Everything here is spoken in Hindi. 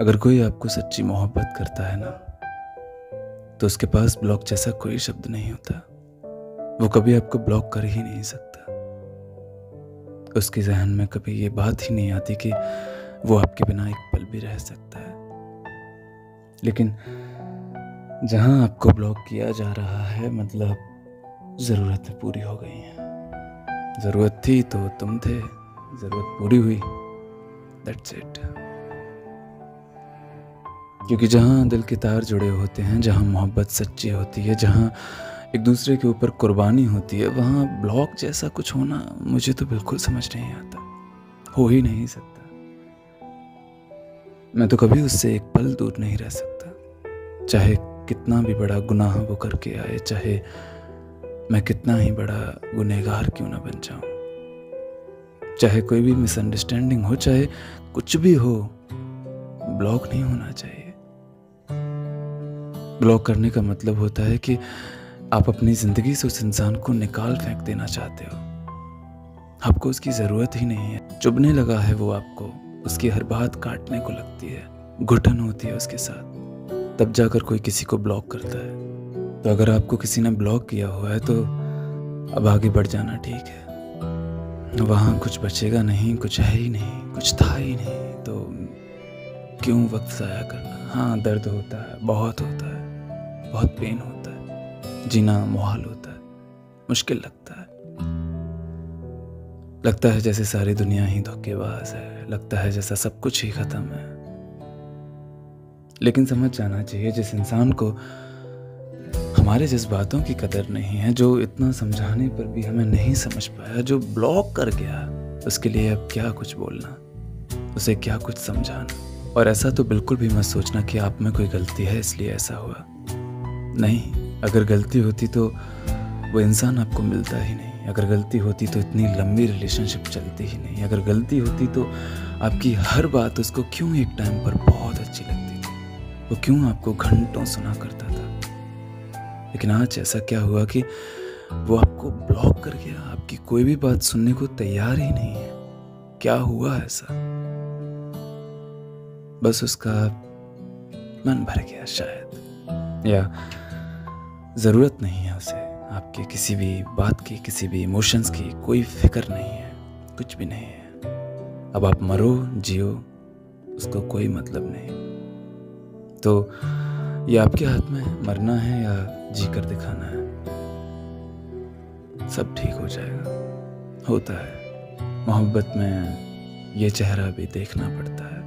अगर कोई आपको सच्ची मोहब्बत करता है ना, तो उसके पास ब्लॉक जैसा कोई शब्द नहीं होता। वो कभी आपको ब्लॉक कर ही नहीं सकता। उसके जहन में कभी ये बात ही नहीं आती कि वो आपके बिना एक पल भी रह सकता है। लेकिन जहां आपको ब्लॉक किया जा रहा है, मतलब ज़रूरतें पूरी हो गई हैं। ज़रूरत थी तो तुम थे, ज़रूरत पूरी हुई, दैट्स इट। क्योंकि जहाँ दिल के तार जुड़े होते हैं, जहाँ मोहब्बत सच्ची होती है, जहाँ एक दूसरे के ऊपर कुर्बानी होती है, वहाँ ब्लॉक जैसा कुछ होना मुझे तो बिल्कुल समझ नहीं आता, हो ही नहीं सकता। मैं तो कभी उससे एक पल दूर नहीं रह सकता, चाहे कितना भी बड़ा गुनाह वो करके आए, चाहे मैं कितना ही बड़ा गुनहगार क्यों ना बन जाऊँ, चाहे कोई भी मिसअंडरस्टैंडिंग हो, चाहे कुछ भी हो, ब्लॉक नहीं होना चाहिए। ब्लॉक करने का मतलब होता है कि आप अपनी ज़िंदगी से उस इंसान को निकाल फेंक देना चाहते हो। आपको उसकी ज़रूरत ही नहीं है। चुभने लगा है वो आपको, उसकी हर बात काटने को लगती है, घुटन होती है उसके साथ, तब जाकर कोई किसी को ब्लॉक करता है। तो अगर आपको किसी ने ब्लॉक किया हुआ है, तो अब आगे बढ़ जाना ठीक है। वहाँ कुछ बचेगा नहीं, कुछ है ही नहीं, कुछ था ही नहीं, तो क्यों वक्त ज़ाया करना। हाँ, दर्द होता है, बहुत होता है, बहुत पेन होता है, जीना मुहाल होता है, मुश्किल लगता है। लगता है जैसे सारी दुनिया ही धोखेबाज है, लगता है जैसा सब कुछ ही खत्म है। लेकिन समझ जाना चाहिए, जिस इंसान को हमारे जज्बातों की कदर नहीं है, जो इतना समझाने पर भी हमें नहीं समझ पाया, जो ब्लॉक कर गया, उसके लिए अब क्या कुछ बोलना, उसे क्या कुछ समझाना। और ऐसा तो बिल्कुल भी मत सोचना कि आप में कोई गलती है इसलिए ऐसा हुआ। नहीं, अगर गलती होती तो वो इंसान आपको मिलता ही नहीं। अगर गलती होती तो इतनी लंबी रिलेशनशिप चलती ही नहीं। अगर गलती होती तो आपकी हर बात उसको क्यों एक टाइम पर बहुत अच्छी लगती थी, वो क्यों आपको घंटों सुना करता था। लेकिन आज ऐसा क्या हुआ कि वो आपको ब्लॉक कर गया, आपकी कोई भी बात सुनने को तैयार ही नहीं है। क्या हुआ ऐसा? बस उसका मन भर गया शायद, या ज़रूरत नहीं है उसे आपके किसी भी बात की, किसी भी इमोशंस की। कोई फिक्र नहीं है, कुछ भी नहीं है। अब आप मरो जियो, उसको कोई मतलब नहीं। तो ये आपके हाथ में है, मरना है या जी कर दिखाना है। सब ठीक हो जाएगा। होता है मोहब्बत में, ये चेहरा भी देखना पड़ता है।